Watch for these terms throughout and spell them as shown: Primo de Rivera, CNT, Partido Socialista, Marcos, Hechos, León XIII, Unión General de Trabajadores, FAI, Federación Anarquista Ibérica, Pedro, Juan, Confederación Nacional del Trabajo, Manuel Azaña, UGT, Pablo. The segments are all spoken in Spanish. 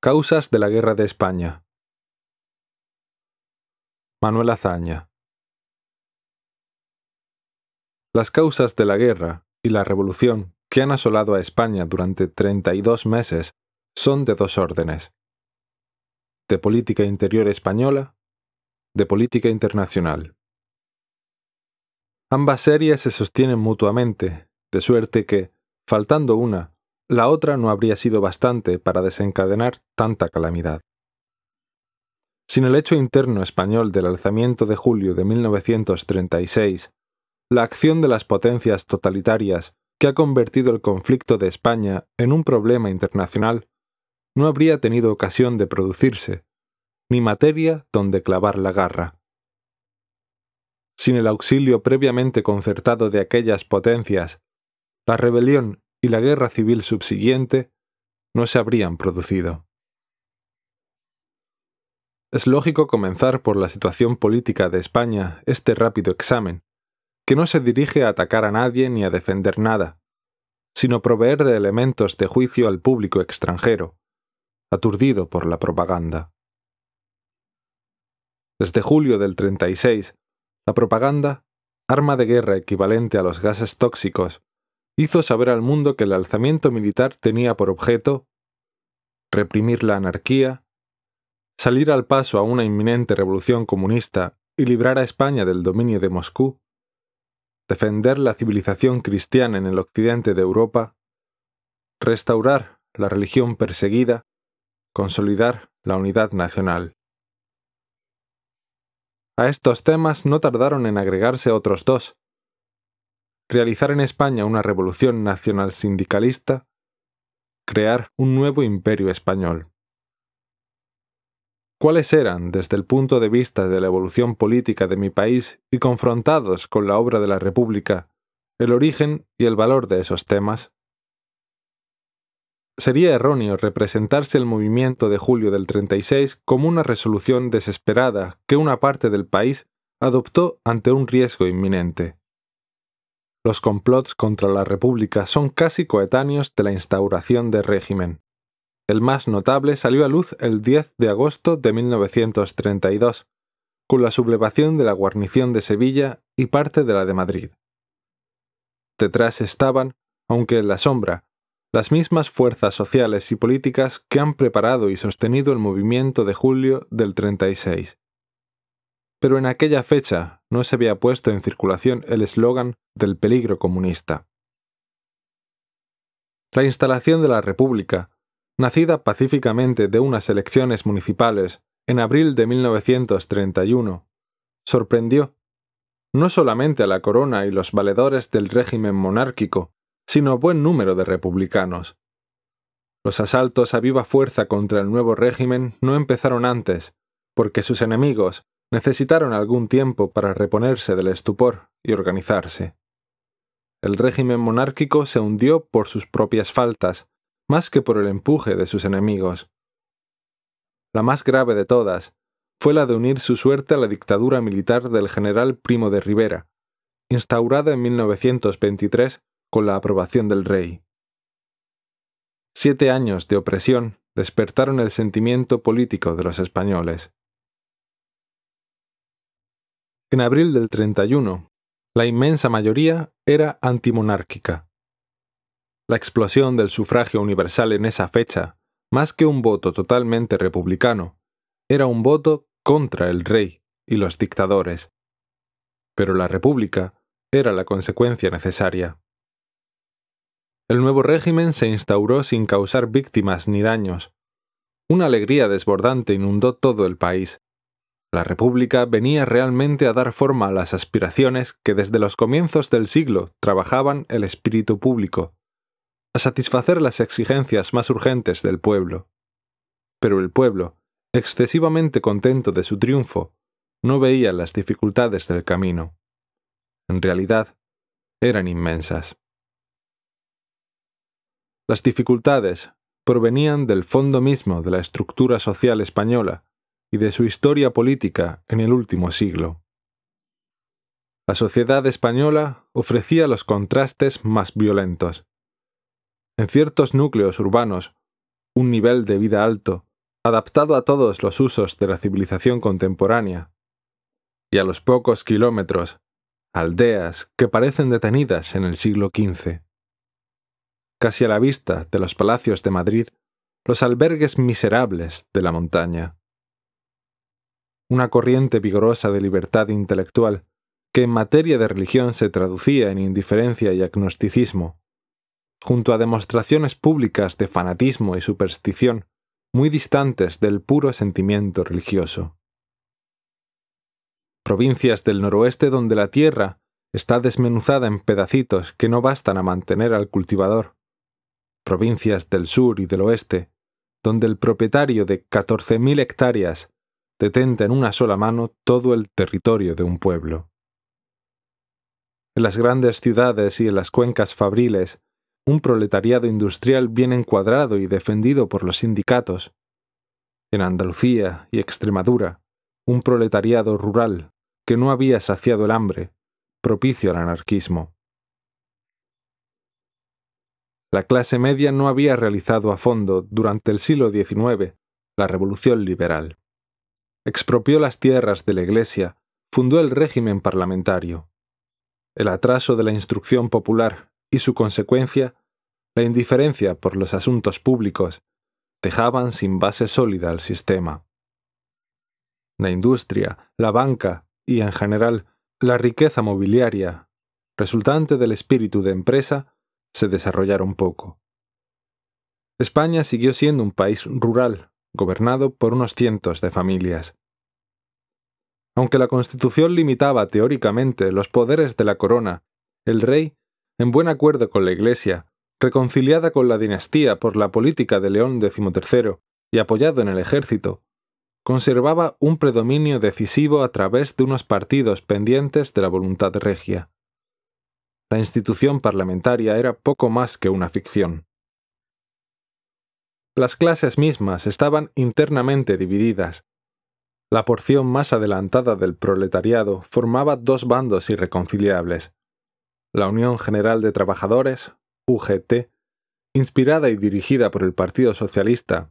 Causas de la Guerra de España. Manuel Azaña. Las causas de la guerra y la revolución que han asolado a España durante 32 meses son de dos órdenes: de política interior española, de política internacional. Ambas series se sostienen mutuamente, de suerte que, faltando una, la otra no habría sido bastante para desencadenar tanta calamidad. Sin el hecho interno español del alzamiento de julio de 1936, la acción de las potencias totalitarias que ha convertido el conflicto de España en un problema internacional no habría tenido ocasión de producirse, ni materia donde clavar la garra. Sin el auxilio previamente concertado de aquellas potencias, la rebelión y la guerra civil subsiguiente no se habrían producido. Es lógico comenzar por la situación política de España este rápido examen, que no se dirige a atacar a nadie ni a defender nada, sino proveer de elementos de juicio al público extranjero, aturdido por la propaganda. Desde julio del 36, la propaganda, arma de guerra equivalente a los gases tóxicos, hizo saber al mundo que el alzamiento militar tenía por objeto reprimir la anarquía, salir al paso a una inminente revolución comunista y librar a España del dominio de Moscú, defender la civilización cristiana en el occidente de Europa, restaurar la religión perseguida, consolidar la unidad nacional. A estos temas no tardaron en agregarse otros dos: realizar en España una revolución nacional sindicalista, crear un nuevo imperio español. ¿Cuáles eran, desde el punto de vista de la evolución política de mi país y confrontados con la obra de la República, el origen y el valor de esos temas? Sería erróneo representarse el movimiento de julio del 36 como una resolución desesperada que una parte del país adoptó ante un riesgo inminente. Los complots contra la República son casi coetáneos de la instauración del régimen. El más notable salió a luz el 10 de agosto de 1932, con la sublevación de la guarnición de Sevilla y parte de la de Madrid. Detrás estaban, aunque en la sombra, las mismas fuerzas sociales y políticas que han preparado y sostenido el movimiento de julio del 36. Pero en aquella fecha no se había puesto en circulación el eslogan del peligro comunista. La instalación de la República, nacida pacíficamente de unas elecciones municipales en abril de 1931, sorprendió no solamente a la corona y los valedores del régimen monárquico, sino a buen número de republicanos. Los asaltos a viva fuerza contra el nuevo régimen no empezaron antes, porque sus enemigos necesitaron algún tiempo para reponerse del estupor y organizarse. El régimen monárquico se hundió por sus propias faltas, más que por el empuje de sus enemigos. La más grave de todas fue la de unir su suerte a la dictadura militar del general Primo de Rivera, instaurada en 1923 con la aprobación del rey. 7 años de opresión despertaron el sentimiento político de los españoles. En abril del 31, la inmensa mayoría era antimonárquica. La explosión del sufragio universal en esa fecha, más que un voto totalmente republicano, era un voto contra el rey y los dictadores. Pero la República era la consecuencia necesaria. El nuevo régimen se instauró sin causar víctimas ni daños. Una alegría desbordante inundó todo el país. La República venía realmente a dar forma a las aspiraciones que desde los comienzos del siglo trabajaban el espíritu público, a satisfacer las exigencias más urgentes del pueblo. Pero el pueblo, excesivamente contento de su triunfo, no veía las dificultades del camino. En realidad, eran inmensas. Las dificultades provenían del fondo mismo de la estructura social española y de su historia política en el último siglo. La sociedad española ofrecía los contrastes más violentos. En ciertos núcleos urbanos, un nivel de vida alto, adaptado a todos los usos de la civilización contemporánea, y a los pocos kilómetros, aldeas que parecen detenidas en el siglo XV. Casi a la vista de los palacios de Madrid, los albergues miserables de la montaña. Una corriente vigorosa de libertad intelectual que en materia de religión se traducía en indiferencia y agnosticismo, junto a demostraciones públicas de fanatismo y superstición muy distantes del puro sentimiento religioso. Provincias del noroeste donde la tierra está desmenuzada en pedacitos que no bastan a mantener al cultivador. Provincias del sur y del oeste, donde el propietario de 14.000 hectáreas detenta en una sola mano todo el territorio de un pueblo. En las grandes ciudades y en las cuencas fabriles, un proletariado industrial bien encuadrado y defendido por los sindicatos. En Andalucía y Extremadura, un proletariado rural que no había saciado el hambre, propicio al anarquismo. La clase media no había realizado a fondo, durante el siglo XIX, la revolución liberal. Expropió las tierras de la Iglesia, fundó el régimen parlamentario. El atraso de la instrucción popular y su consecuencia, la indiferencia por los asuntos públicos, dejaban sin base sólida al sistema. La industria, la banca y, en general, la riqueza mobiliaria, resultante del espíritu de empresa, se desarrollaron poco. España siguió siendo un país rural, gobernado por unos cientos de familias. Aunque la Constitución limitaba teóricamente los poderes de la corona, el rey, en buen acuerdo con la Iglesia, reconciliada con la dinastía por la política de León XIII y apoyado en el ejército, conservaba un predominio decisivo a través de unos partidos pendientes de la voluntad regia. La institución parlamentaria era poco más que una ficción. Las clases mismas estaban internamente divididas. La porción más adelantada del proletariado formaba dos bandos irreconciliables. La Unión General de Trabajadores, UGT, inspirada y dirigida por el Partido Socialista,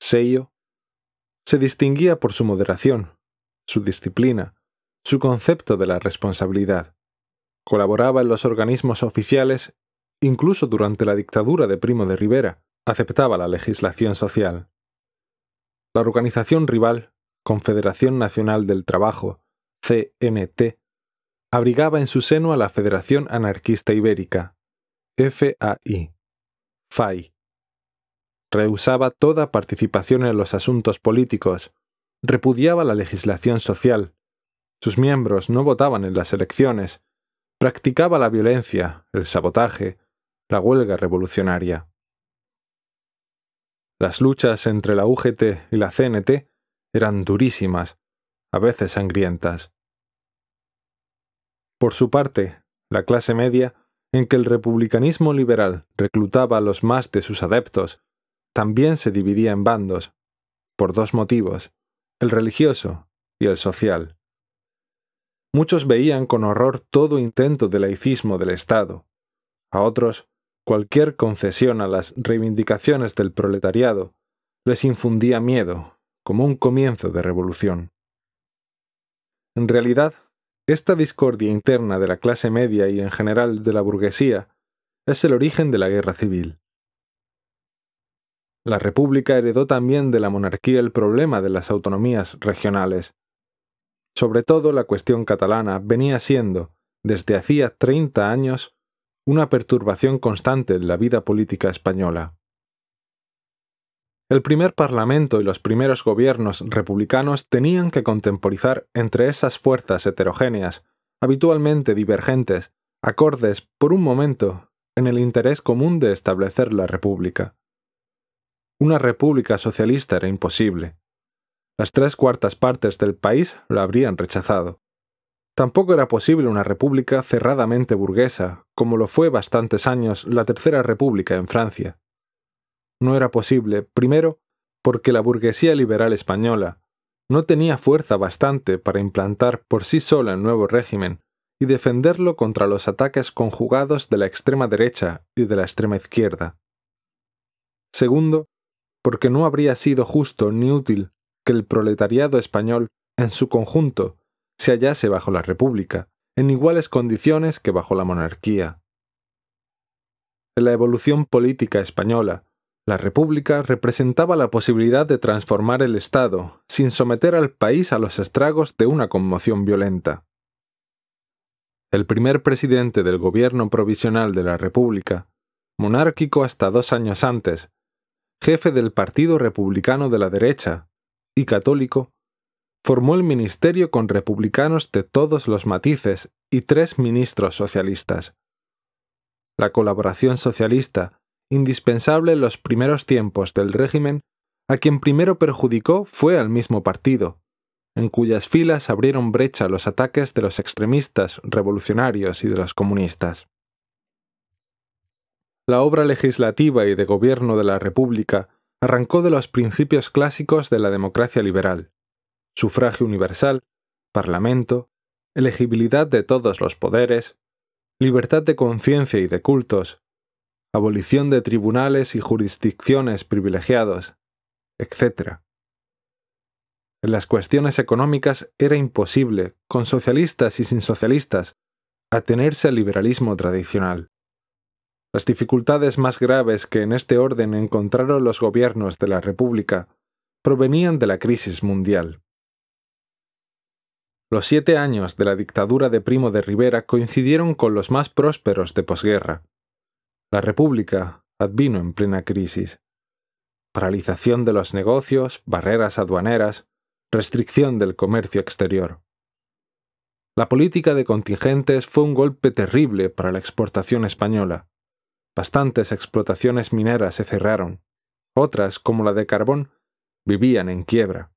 SEIO, se distinguía por su moderación, su disciplina, su concepto de la responsabilidad. Colaboraba en los organismos oficiales, incluso durante la dictadura de Primo de Rivera, aceptaba la legislación social. La organización rival, Confederación Nacional del Trabajo, CNT, abrigaba en su seno a la Federación Anarquista Ibérica, FAI. Rehusaba toda participación en los asuntos políticos, repudiaba la legislación social, sus miembros no votaban en las elecciones, practicaba la violencia, el sabotaje, la huelga revolucionaria. Las luchas entre la UGT y la CNT eran durísimas, a veces sangrientas. Por su parte, la clase media, en que el republicanismo liberal reclutaba a los más de sus adeptos, también se dividía en bandos, por dos motivos, el religioso y el social. Muchos veían con horror todo intento de laicismo del Estado. A otros, cualquier concesión a las reivindicaciones del proletariado les infundía miedo, como un comienzo de revolución. En realidad, esta discordia interna de la clase media y en general de la burguesía es el origen de la guerra civil. La República heredó también de la monarquía el problema de las autonomías regionales. Sobre todo la cuestión catalana venía siendo, desde hacía 30 años, una perturbación constante en la vida política española. El primer parlamento y los primeros gobiernos republicanos tenían que contemporizar entre esas fuerzas heterogéneas, habitualmente divergentes, acordes, por un momento, en el interés común de establecer la república. Una república socialista era imposible. Las 3/4 partes del país la habrían rechazado. Tampoco era posible una república cerradamente burguesa, como lo fue bastantes años la Tercera República en Francia. No era posible, primero, porque la burguesía liberal española no tenía fuerza bastante para implantar por sí sola el nuevo régimen y defenderlo contra los ataques conjugados de la extrema derecha y de la extrema izquierda. Segundo, porque no habría sido justo ni útil que el proletariado español, en su conjunto, se hallase bajo la República, en iguales condiciones que bajo la monarquía. En la evolución política española, la República representaba la posibilidad de transformar el Estado, sin someter al país a los estragos de una conmoción violenta. El primer presidente del gobierno provisional de la República, monárquico hasta 2 años antes, jefe del Partido Republicano de la Derecha y católico, formó el ministerio con republicanos de todos los matices y 3 ministros socialistas. La colaboración socialista, indispensable en los primeros tiempos del régimen, a quien primero perjudicó fue al mismo partido, en cuyas filas abrieron brecha los ataques de los extremistas revolucionarios y de los comunistas. La obra legislativa y de gobierno de la República arrancó de los principios clásicos de la democracia liberal: sufragio universal, parlamento, elegibilidad de todos los poderes, libertad de conciencia y de cultos, abolición de tribunales y jurisdicciones privilegiados, etc. En las cuestiones económicas era imposible, con socialistas y sin socialistas, atenerse al liberalismo tradicional. Las dificultades más graves que en este orden encontraron los gobiernos de la República provenían de la crisis mundial. Los 7 años de la dictadura de Primo de Rivera coincidieron con los más prósperos de posguerra. La República advino en plena crisis. Paralización de los negocios, barreras aduaneras, restricción del comercio exterior. La política de contingentes fue un golpe terrible para la exportación española. Bastantes explotaciones mineras se cerraron. Otras, como la de carbón, vivían en quiebra.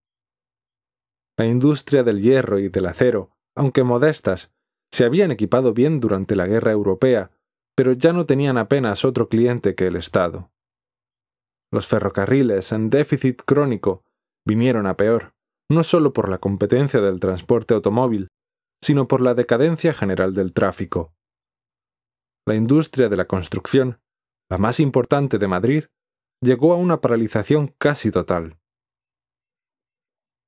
La industria del hierro y del acero, aunque modestas, se habían equipado bien durante la Guerra Europea, pero ya no tenían apenas otro cliente que el Estado. Los ferrocarriles, en déficit crónico, vinieron a peor, no solo por la competencia del transporte automóvil, sino por la decadencia general del tráfico. La industria de la construcción, la más importante de Madrid, llegó a una paralización casi total.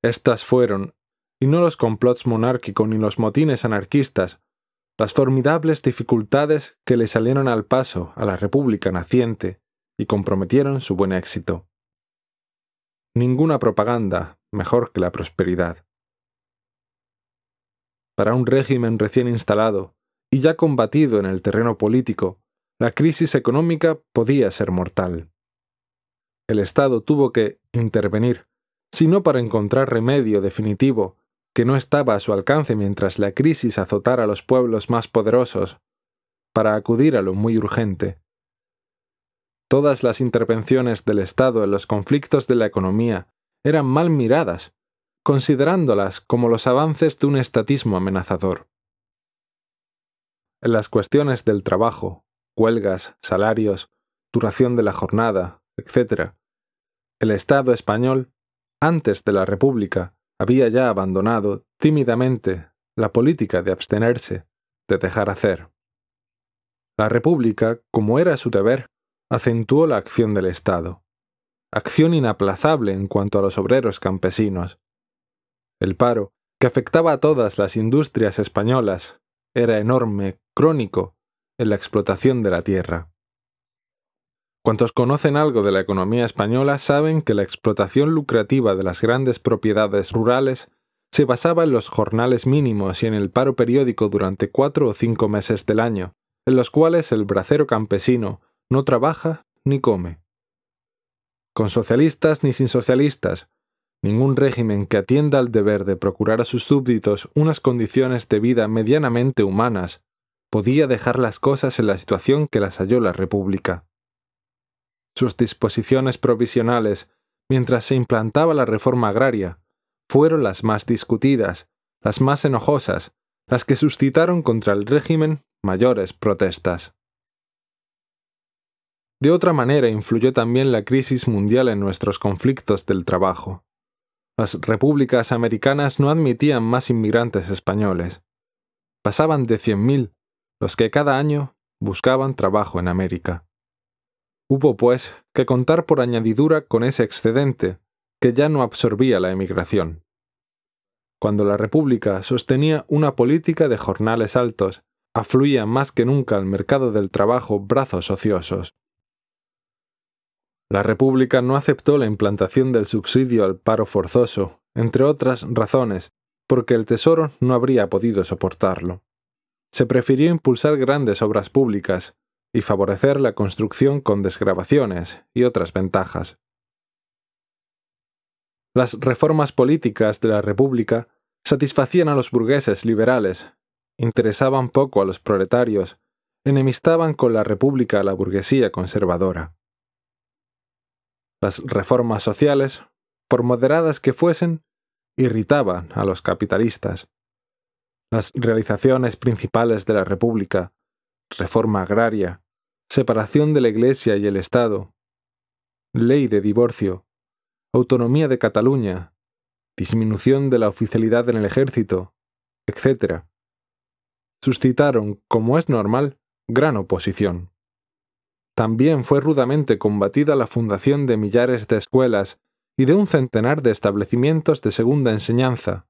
Estas fueron, y no los complots monárquicos ni los motines anarquistas, las formidables dificultades que le salieron al paso a la República naciente y comprometieron su buen éxito. Ninguna propaganda mejor que la prosperidad. Para un régimen recién instalado y ya combatido en el terreno político, la crisis económica podía ser mortal. El Estado tuvo que intervenir, si no para encontrar remedio definitivo, que no estaba a su alcance mientras la crisis azotara a los pueblos más poderosos, para acudir a lo muy urgente. Todas las intervenciones del Estado en los conflictos de la economía eran mal miradas, considerándolas como los avances de un estatismo amenazador. En las cuestiones del trabajo, huelgas, salarios, duración de la jornada, etc., el Estado español, antes de la República, había ya abandonado, tímidamente, la política de abstenerse, de dejar hacer. La República, como era su deber, acentuó la acción del Estado. Acción inaplazable en cuanto a los obreros campesinos. El paro, que afectaba a todas las industrias españolas, era enorme, crónico, en la explotación de la tierra. Cuantos conocen algo de la economía española saben que la explotación lucrativa de las grandes propiedades rurales se basaba en los jornales mínimos y en el paro periódico durante 4 o 5 meses del año, en los cuales el bracero campesino no trabaja ni come. Con socialistas ni sin socialistas, ningún régimen que atienda al deber de procurar a sus súbditos unas condiciones de vida medianamente humanas podía dejar las cosas en la situación que las halló la República. Sus disposiciones provisionales, mientras se implantaba la reforma agraria, fueron las más discutidas, las más enojosas, las que suscitaron contra el régimen mayores protestas. De otra manera influyó también la crisis mundial en nuestros conflictos del trabajo. Las repúblicas americanas no admitían más inmigrantes españoles. Pasaban de 100.000 los que cada año buscaban trabajo en América. Hubo, pues, que contar por añadidura con ese excedente, que ya no absorbía la emigración. Cuando la República sostenía una política de jornales altos, afluía más que nunca al mercado del trabajo brazos ociosos. La República no aceptó la implantación del subsidio al paro forzoso, entre otras razones, porque el Tesoro no habría podido soportarlo. Se prefirió impulsar grandes obras públicas y favorecer la construcción con desgravaciones y otras ventajas. Las reformas políticas de la República satisfacían a los burgueses liberales, interesaban poco a los proletarios, enemistaban con la República a la burguesía conservadora. Las reformas sociales, por moderadas que fuesen, irritaban a los capitalistas. Las realizaciones principales de la República, reforma agraria, separación de la Iglesia y el Estado, ley de divorcio, autonomía de Cataluña, disminución de la oficialidad en el ejército, etc., suscitaron, como es normal, gran oposición. También fue rudamente combatida la fundación de millares de escuelas y de un centenar de establecimientos de segunda enseñanza,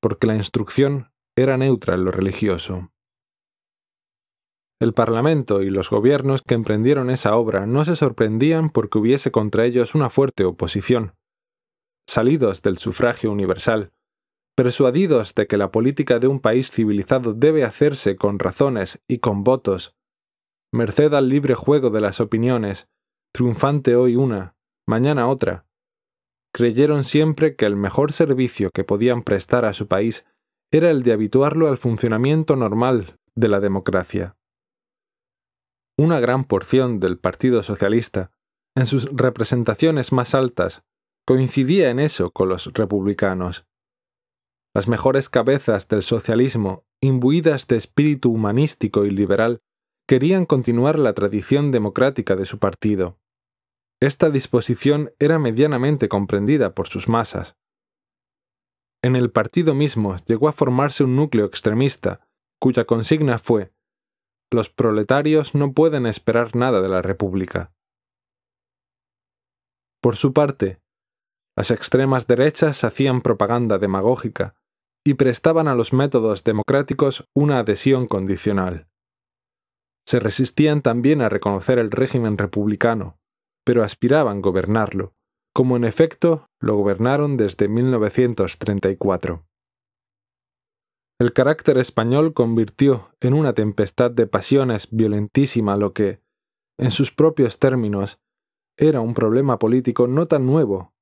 porque la instrucción era neutra en lo religioso. El Parlamento y los gobiernos que emprendieron esa obra no se sorprendían porque hubiese contra ellos una fuerte oposición. Salidos del sufragio universal, persuadidos de que la política de un país civilizado debe hacerse con razones y con votos, merced al libre juego de las opiniones, triunfante hoy una, mañana otra, creyeron siempre que el mejor servicio que podían prestar a su país era el de habituarlo al funcionamiento normal de la democracia. Una gran porción del Partido Socialista, en sus representaciones más altas, coincidía en eso con los republicanos. Las mejores cabezas del socialismo, imbuidas de espíritu humanístico y liberal, querían continuar la tradición democrática de su partido. Esta disposición era medianamente comprendida por sus masas. En el partido mismo llegó a formarse un núcleo extremista, cuya consigna fue: los proletarios no pueden esperar nada de la República. Por su parte, las extremas derechas hacían propaganda demagógica y prestaban a los métodos democráticos una adhesión condicional. Se resistían también a reconocer el régimen republicano, pero aspiraban a gobernarlo, como en efecto lo gobernaron desde 1934. El carácter español convirtió en una tempestad de pasiones violentísima lo que, en sus propios términos, era un problema político no tan nuevo,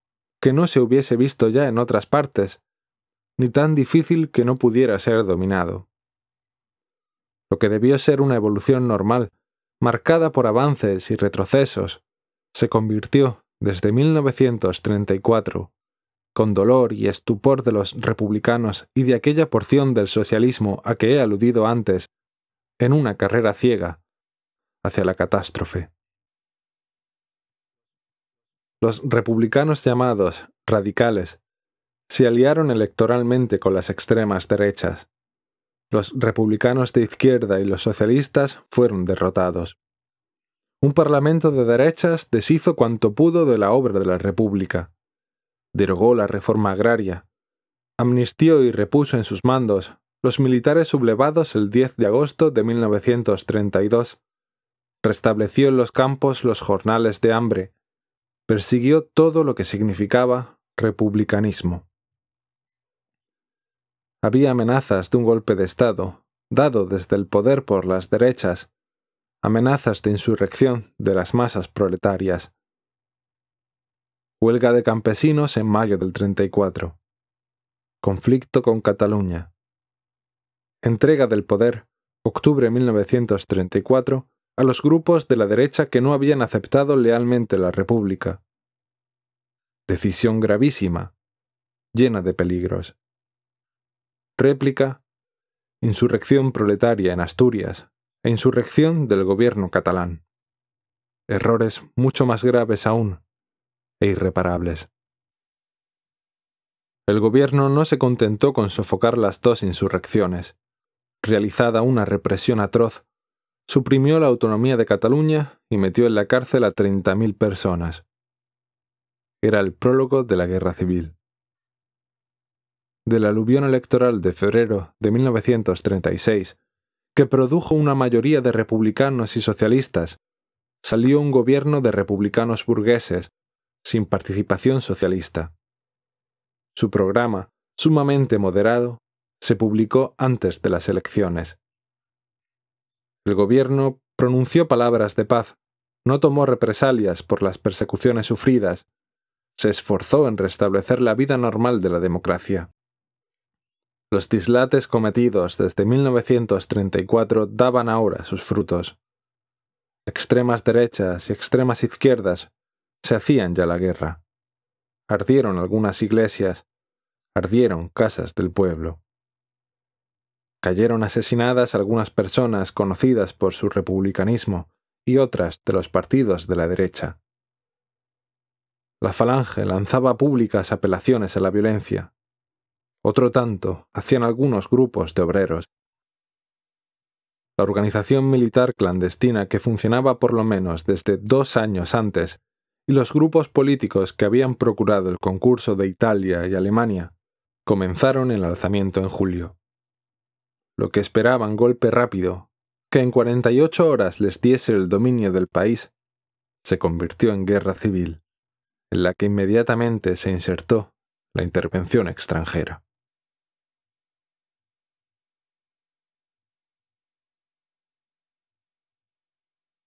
que no se hubiese visto ya en otras partes, ni tan difícil que no pudiera ser dominado. Lo que debió ser una evolución normal, marcada por avances y retrocesos, se convirtió, desde 1934, con dolor y estupor de los republicanos y de aquella porción del socialismo a que he aludido antes, en una carrera ciega hacia la catástrofe. Los republicanos llamados radicales se aliaron electoralmente con las extremas derechas. Los republicanos de izquierda y los socialistas fueron derrotados. Un parlamento de derechas deshizo cuanto pudo de la obra de la República. Derogó la reforma agraria, amnistió y repuso en sus mandos los militares sublevados el 10 de agosto de 1932, restableció en los campos los jornales de hambre, persiguió todo lo que significaba republicanismo. Había amenazas de un golpe de Estado, dado desde el poder por las derechas, amenazas de insurrección de las masas proletarias. Huelga de campesinos en mayo del 34. Conflicto con Cataluña. Entrega del poder, octubre de 1934, a los grupos de la derecha que no habían aceptado lealmente la República. Decisión gravísima, llena de peligros. Réplica: insurrección proletaria en Asturias e insurrección del gobierno catalán. Errores mucho más graves aún e irreparables. El gobierno no se contentó con sofocar las dos insurrecciones. Realizada una represión atroz, suprimió la autonomía de Cataluña y metió en la cárcel a 30.000 personas. Era el prólogo de la Guerra Civil. Del aluvión electoral de febrero de 1936, que produjo una mayoría de republicanos y socialistas, salió un gobierno de republicanos burgueses, sin participación socialista. Su programa, sumamente moderado, se publicó antes de las elecciones. El gobierno pronunció palabras de paz, no tomó represalias por las persecuciones sufridas, se esforzó en restablecer la vida normal de la democracia. Los dislates cometidos desde 1934 daban ahora sus frutos. Extremas derechas y extremas izquierdas se hacían ya la guerra. Ardieron algunas iglesias, ardieron casas del pueblo. Cayeron asesinadas algunas personas conocidas por su republicanismo y otras de los partidos de la derecha. La Falange lanzaba públicas apelaciones a la violencia. Otro tanto hacían algunos grupos de obreros. La organización militar clandestina que funcionaba por lo menos desde 2 años antes y los grupos políticos que habían procurado el concurso de Italia y Alemania comenzaron el alzamiento en julio. Lo que esperaban golpe rápido, que en 48 horas les diese el dominio del país, se convirtió en guerra civil, en la que inmediatamente se insertó la intervención extranjera.